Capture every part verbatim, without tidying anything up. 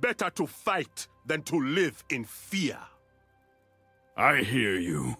Better to fight than to live in fear. I hear you.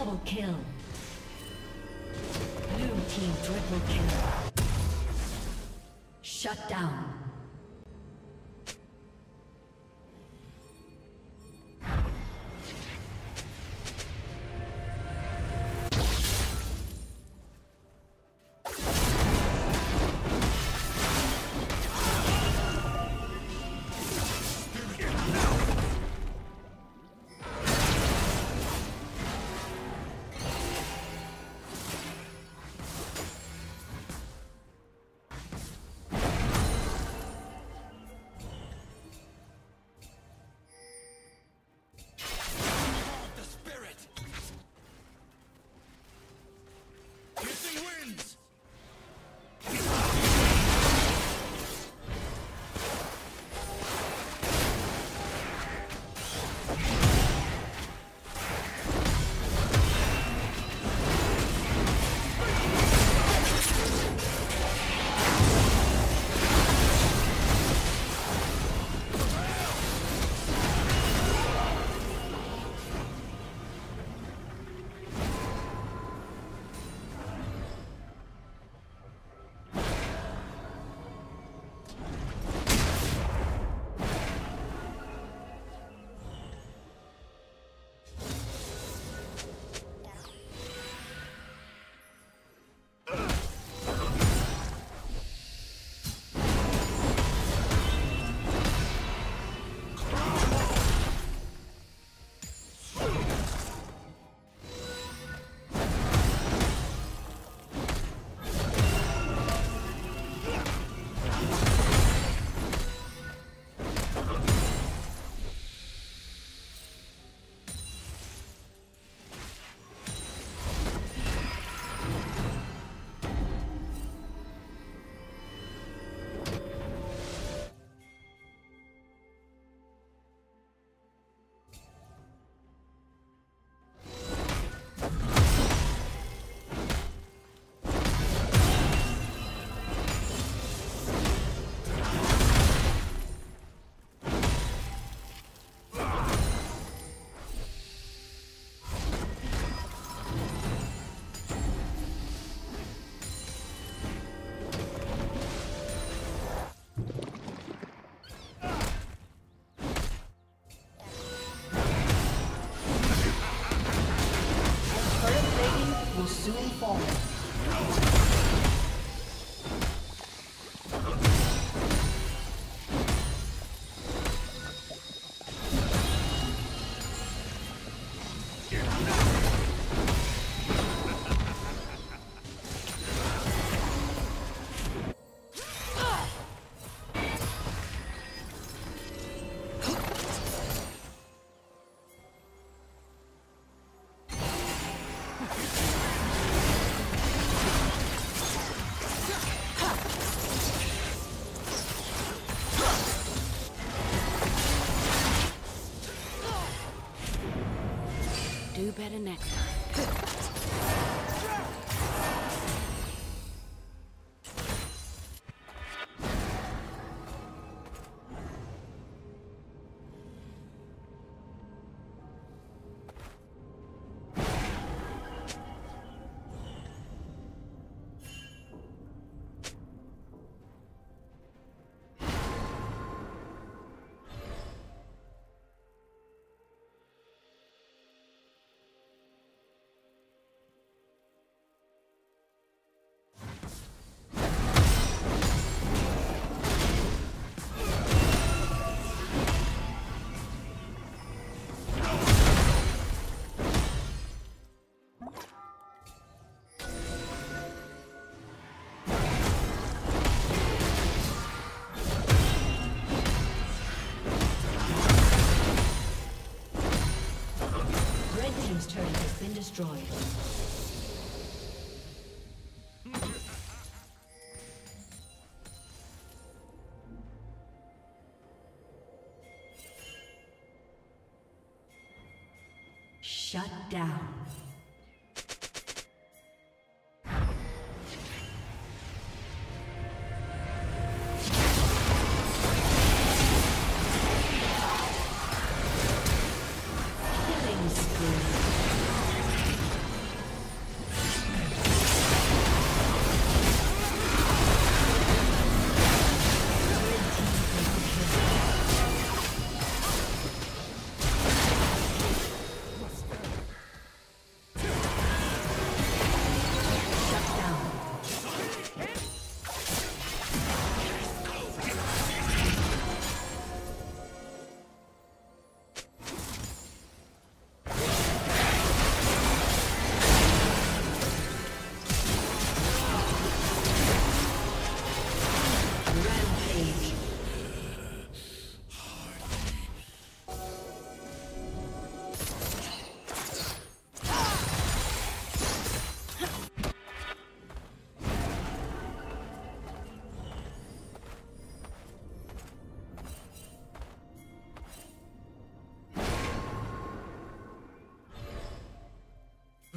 Double kill. Blue team triple kill. Shut down. Do better next time. Shut down. Killing spree.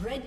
Red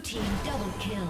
Blue team double kill.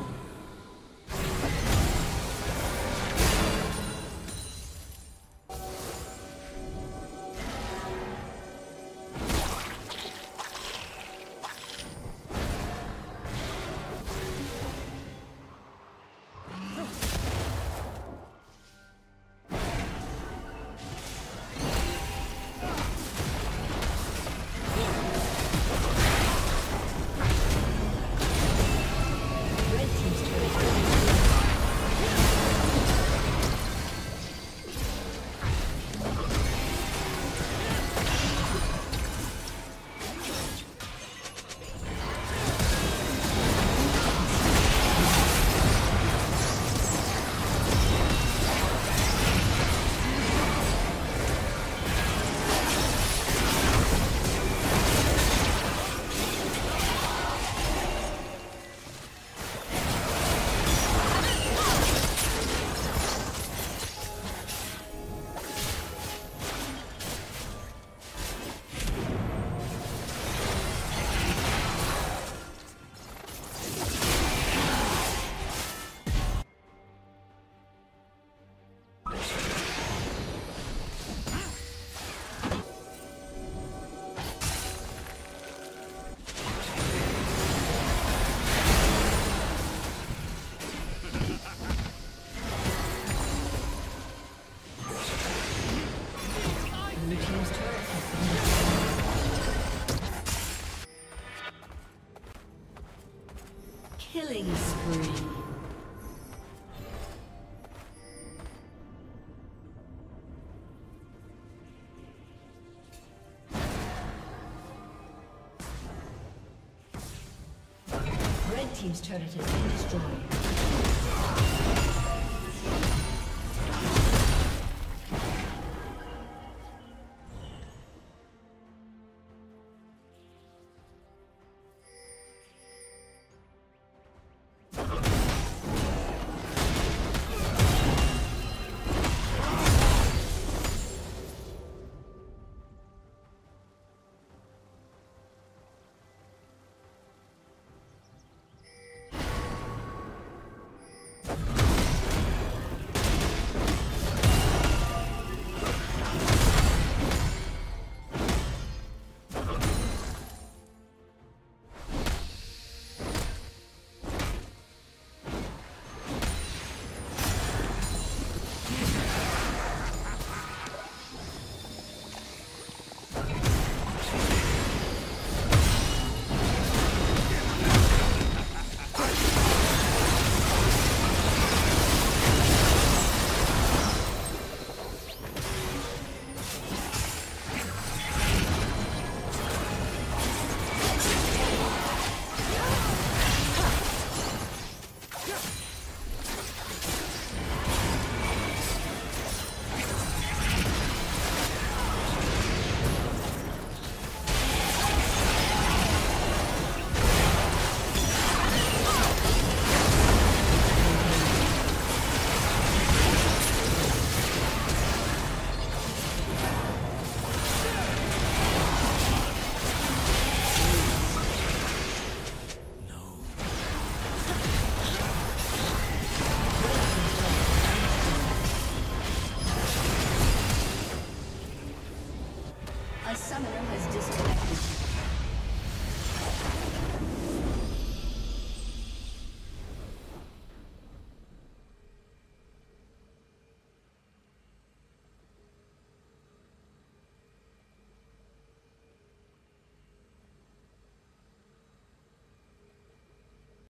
Killing spree. Red team's turret has been destroyed. Summoner has disconnected.